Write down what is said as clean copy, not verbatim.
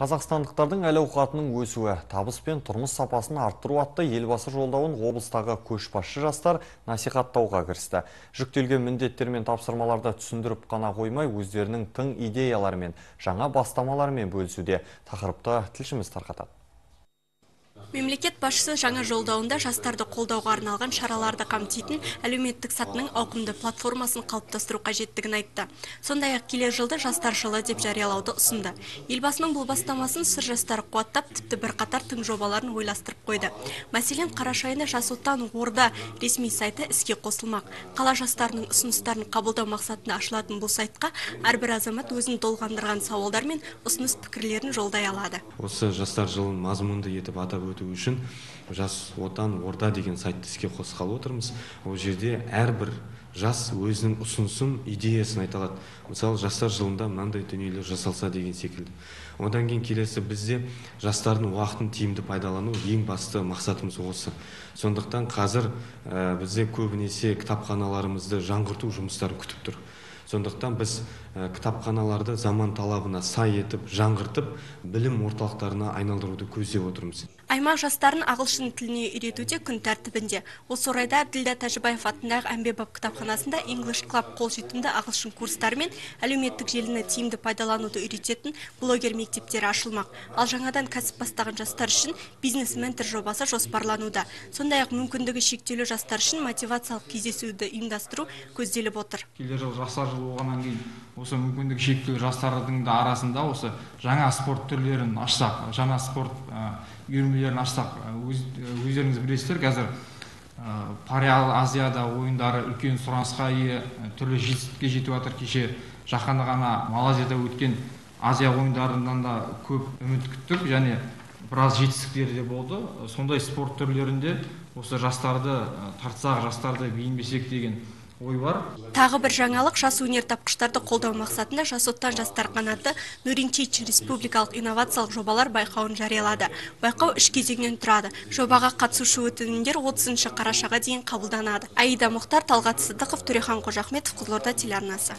Қазақстандықтардың әл-ауқатының өсуі, табыс пен тұрмыс сапасын арттыру атты елбасы жолдауын облыстағы көшбасшы жастар насихаттауға кірісті. Жүктелген міндеттер мен тапсырмаларды түсіндіріп қана қоймай, өздерінің тың идеялармен, жаңа бастамалармен бөлісуде. Тақырыпты тілшіміз тарқатады. Мемлекет басшысы жаңа жолдауында жастарды қолдауға арналған шараларды қамтитын әлеуметтік сатының ауқымды платформасын қалыптастыру қажеттігін айтты. Сондай-ақ келер жылды жастар жылы деп жариялауды ұсынды. Елбасының бұл бастамасын сыр жастары қуаттап, тіпті бірқатар тың жобаларын ойластырып қойды. Мәселен, қараша айында Жас Отан Орда ресми сайты іске қосылмақ. Қала жастарының ұсыныстарын қабылдау мақсатында ашылатын бұл сайтқа әрбір азамат өзін толғандырған сауалдар мен ұсыныс пікірлерін жолдай алады. Осы жастар жылын мазмұнды етіп атап өту үшін Жас Отан Орда деген сайтты іске қосқалы отырмыз. Ол жерде әрбір жас өзінің ұсынысын, идеясын айта алады. Мысалы, жастар жылында мынандай дүниелер жасалса деген секілді. Одан кейін келесі бізде жастардың уақытын тиімді пайдалану ең басты мақсатымыз осы. Сондықтан қазір бізде көбінесе кітапханаларымызды жаңғырту жұмыстары күтіп тұр. Сондықтан біз кітапханаларды заман талабына сай етіп, жаңғыртып, білім орталықтарына айналдыруды көздеп отырмыз. Аймақ жастарын ағылшын тіліне үйретуде күн тәртібінде. Осы орайда Дилда Тәжібаев атындағы әмбебап кітапханасында English Club қолжетімді ағылшын курстары мен әлеуметтік желіні тиімді пайдалануды үйрететін блогер мектептері ашылмақ. Ал жаңадан кәсіп бастаған жастар үшін бизнес-ментор жобасы жоспарлануда. Сондай-ақ мүмкіндігі шектеулі жастар үшін мотивациялық кездесуді ұйымдастыру көзделіп отыр. Оғаннан кейін осы мүмкіндік шектеулі жастардың да арасында осы жаңа спорт түрлерін ашсақ, жаңа спорт үйірмелерін ашсақ, өздеріңіз білесіздер, қазір Азияда ойындары үлкен сұранысқа ие, түрлі жетістікке жетіп жатыр. Кеше жақында ғана Малайзияда өткен Азия ойындарынан да көп үміт күттік, және біраз жетістіктер де болды. Сондай спорт түрлерінде осы жастарды тартсақ, жастарды бейімбесек деген ой бар. Тағы бір жаңалық жас өнертапқыштарды қолдау мақсатында Жас Отан жастар қанаты Нуринчич республикалық инновациялық жобалар байқауын жариялады. Байқау үш кезеңнен тұрады. Жобаға қатысушы өтінімдер 30 қарашаға дейін қабылданады. Мұхтар Талғат Сыдықов, Түрехан Кожақмет, Қызылорда телеарнасы.